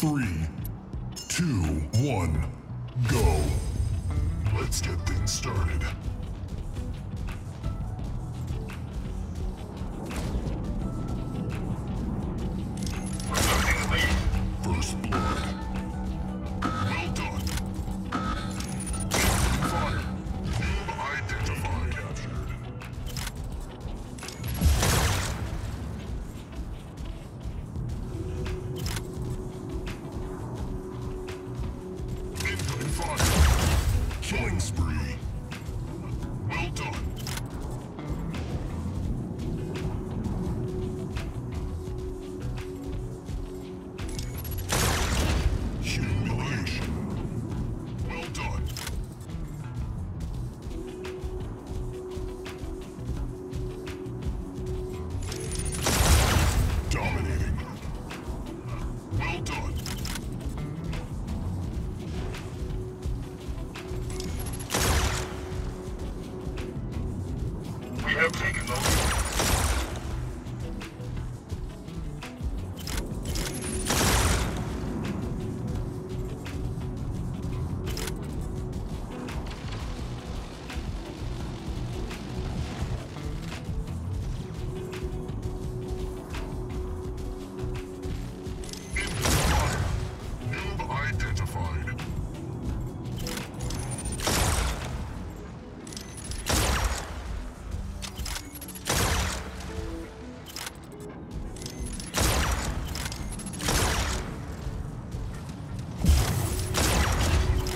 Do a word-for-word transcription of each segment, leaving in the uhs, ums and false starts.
Three, two, one, go. Let's get things started. First blood. Well done. Fire. Name identified. Captured. Incoming fire. Killing spree. Well done.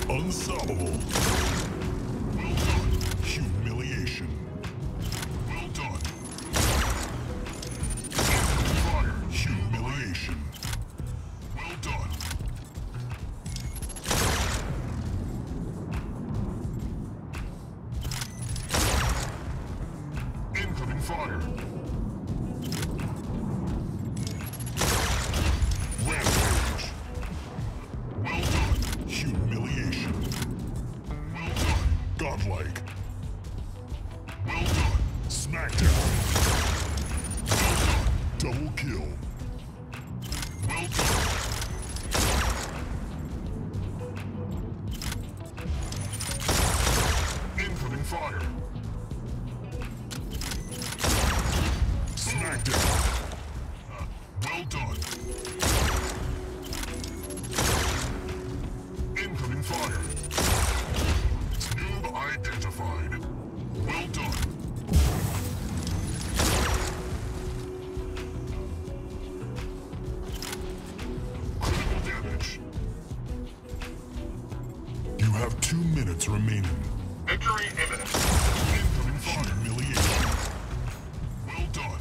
Unstoppable. Well done. Humiliation. Well done. Fire. Humiliation. Well done. Incoming fire. Rampage. Well done. Humiliation. Godlike. Well done. Smackdown. Well done. Double kill. Well done. Incoming fire. Smackdown. Well done. Incoming fire. Identified. Well done. Critical damage. You have two minutes remaining. Victory imminent. Incoming fire. Humiliation. Well done.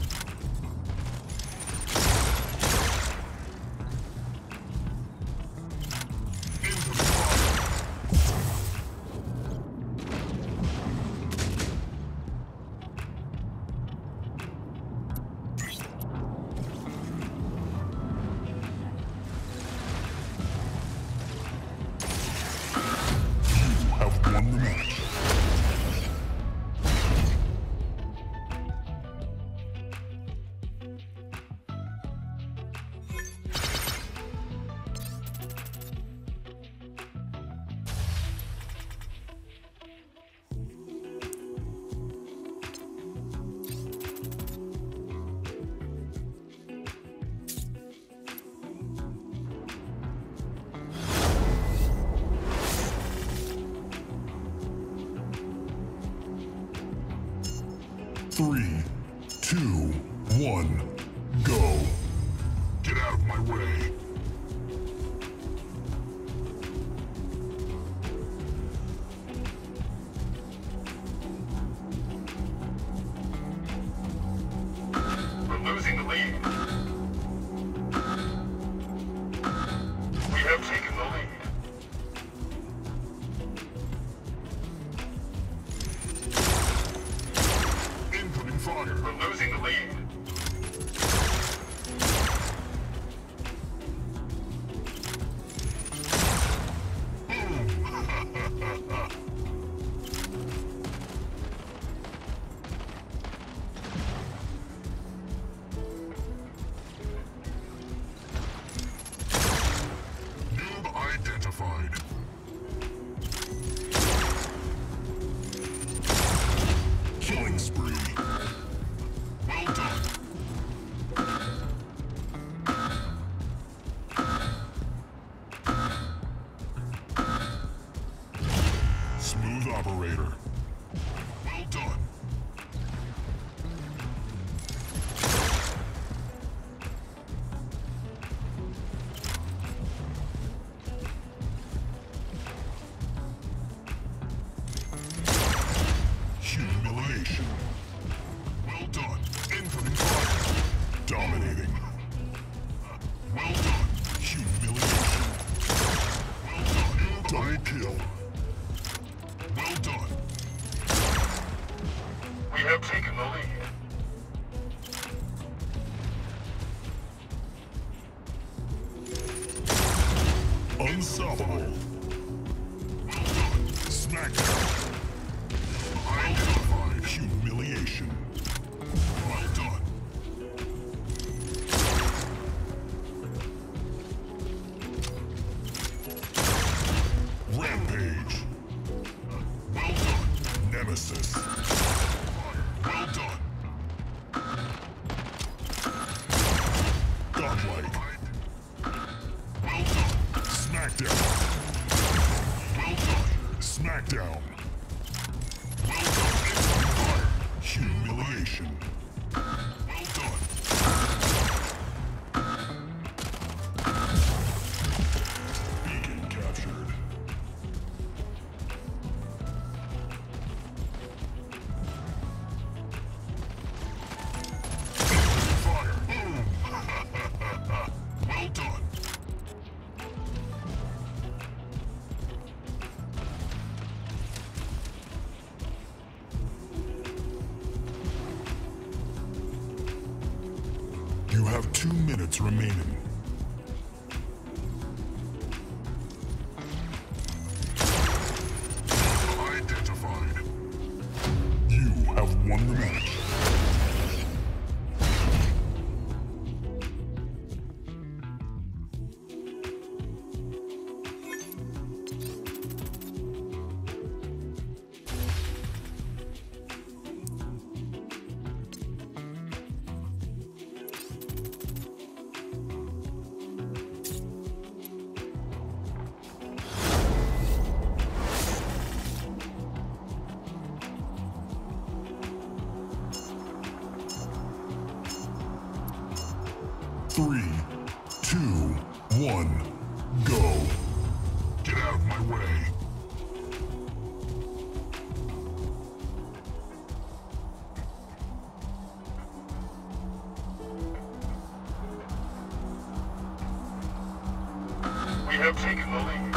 Three, two, one, go. Get out of my way. We're losing the lead. We have taken the lead. We're losing the lead. Unstoppable. Smackdown. Identified humiliation. Well done. Rampage. Well done. Nemesis. Well done. Godlike. Well done. Smackdown. Well done. Smackdown. Well done. Humiliation. Well done. Beacon captured. Fire. Boom. Well done. You have two minutes remaining. Identified. You have won the match. Three, two, one, go. Get out of my way. We have taken the lead.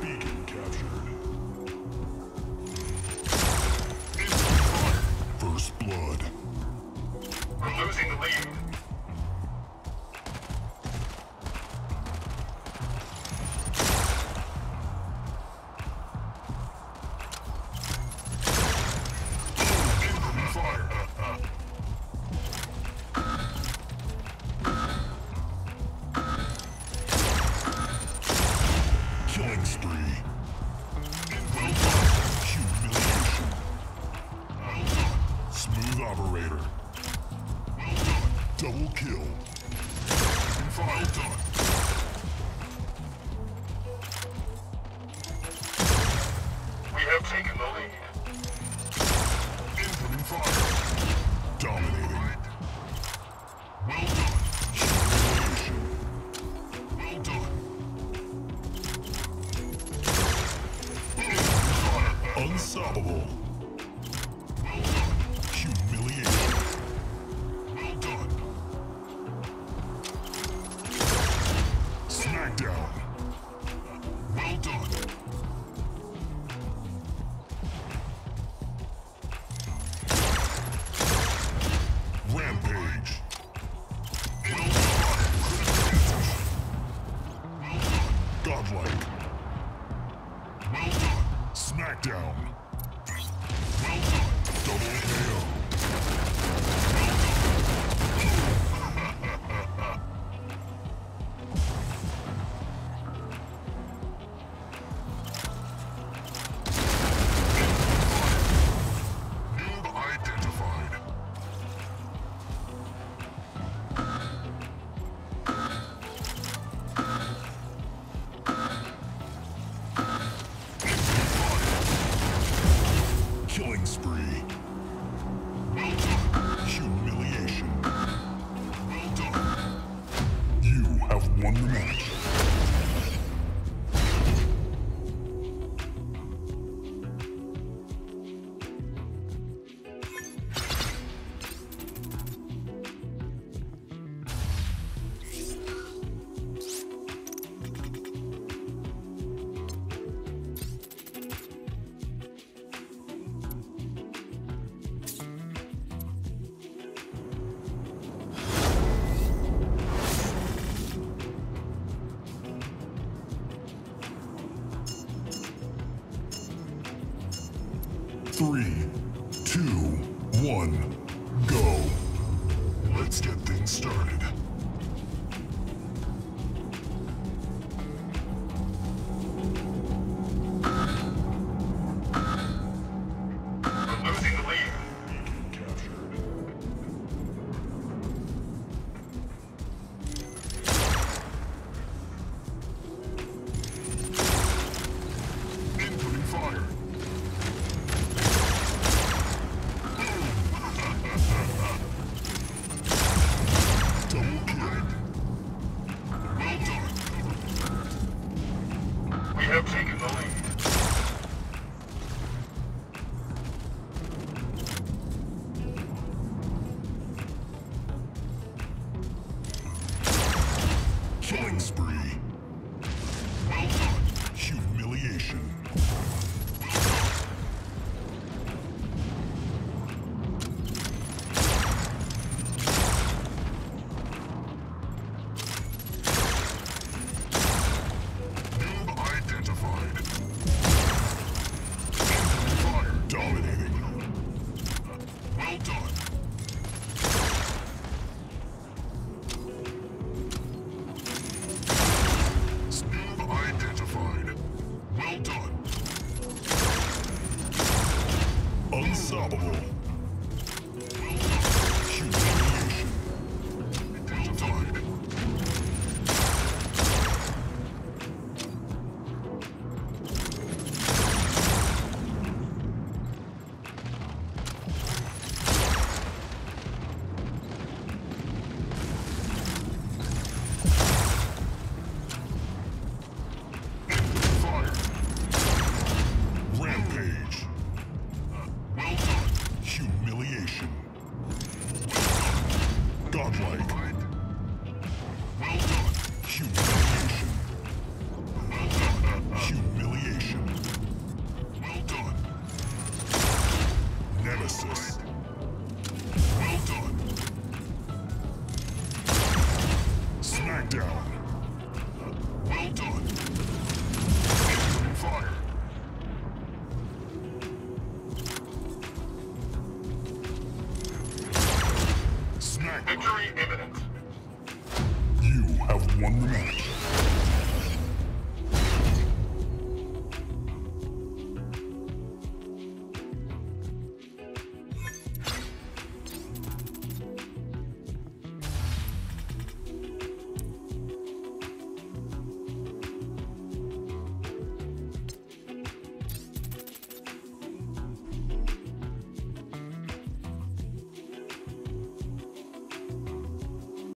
Beacon captured. It's first blood. We're losing the lead. Killing spree. Well done. Humiliation. Well done. Smooth operator. Double kill. Well done. We have taken the lead. Incoming fire. Dominating. Well done. Humiliation. Well done. Fire. Unstoppable. Well done. Humiliation. Well done. Down. Well done. Three, two, one, go. Let's get things started. Losing the lead. Beacon captured. Incoming fire. Killing spree. Well done. Humiliation. Noob identified. Fire dominating. Well done. Unstoppable. Humiliation. Well done. Fire. Rampage. Humiliation. Godlike. Well done. Humiliation. Well done. Humiliation. Well done. Nemesis. Well done. Smackdown. Well done. Fire. Victory imminent. You have won the match.